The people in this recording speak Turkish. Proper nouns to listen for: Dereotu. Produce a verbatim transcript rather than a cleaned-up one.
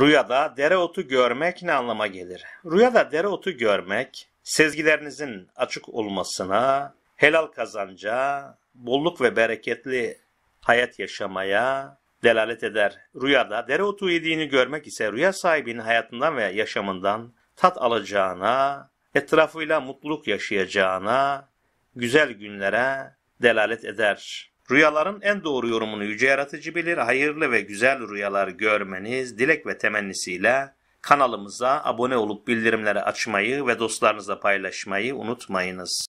Rüyada dereotu görmek ne anlama gelir? Rüyada dereotu görmek, sezgilerinizin açık olmasına, helal kazanca, bolluk ve bereketli hayat yaşamaya delalet eder. Rüyada dereotu yediğini görmek ise rüya sahibinin hayatından ve yaşamından tat alacağına, etrafıyla mutluluk yaşayacağına, güzel günlere delalet eder. Rüyaların en doğru yorumunu Yüce Yaratıcı bilir. Hayırlı ve güzel rüyalar görmeniz dilek ve temennisiyle kanalımıza abone olup bildirimleri açmayı ve dostlarınızla paylaşmayı unutmayınız.